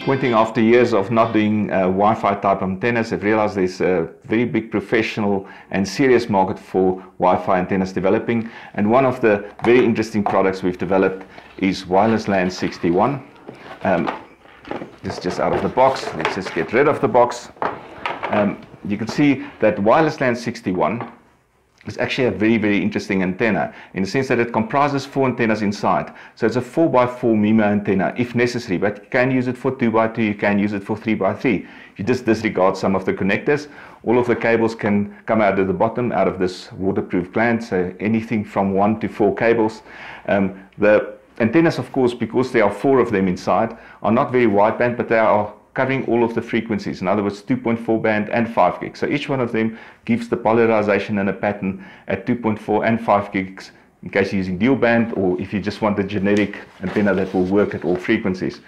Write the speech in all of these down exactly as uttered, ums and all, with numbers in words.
pointing after years of not doing uh, Wi-Fi type antennas, I've realized there's a very big professional and serious market for Wi-Fi antennas developing. And one of the very interesting products we've developed is Wireless LAN sixty-one. Um, this is just out of the box. Let's just get rid of the box. Um, you can see that Wireless LAN sixty-one is actually a very, very interesting antenna in the sense that it comprises four antennas inside. So it's a four by four MIMO antenna if necessary, but you can use it for two by two, you can use it for three by three. You just disregard some of the connectors. All of the cables can come out of the bottom, out of this waterproof gland, so anything from one to four cables. Um, the antennas, of course, because there are four of them inside, are not very wideband, but they are covering all of the frequencies, in other words two point four band and five gigs. So each one of them gives the polarization and a pattern at two point four and five gigs in case you're using dual band, or if you just want the generic antenna that will work at all frequencies.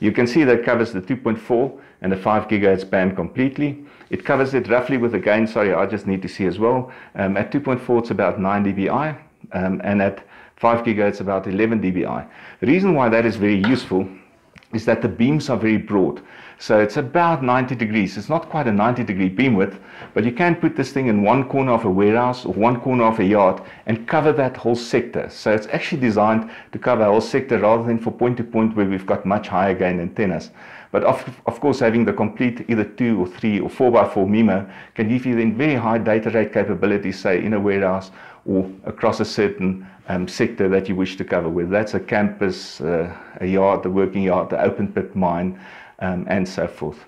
You can see that covers the two point four and the five gigahertz band completely. It covers it roughly with the gain, sorry, I just need to see as well. Um, at two point four it's about nine d B i, um, and at five gigahertz about eleven d B i. The reason why that is very useful is that the beams are very broad. So it's about ninety degrees. It's not quite a ninety degree beam width, but you can put this thing in one corner of a warehouse or one corner of a yard and cover that whole sector. So it's actually designed to cover a whole sector rather than for point to point where we've got much higher gain antennas. But of, of course, having the complete either two or three or four by four MIMO can give you then very high data rate capabilities, say in a warehouse or across a certain um, sector that you wish to cover, whether that's a campus, uh, a yard, a working yard, the open pit mine, um, and so forth.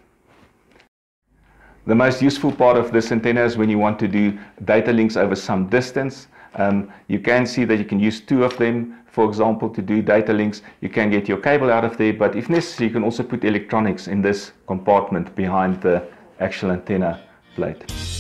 The most useful part of this antenna is when you want to do data links over some distance. Um, you can see that you can use two of them, for example, to do data links. You can get your cable out of there, but if necessary, you can also put electronics in this compartment behind the actual antenna plate.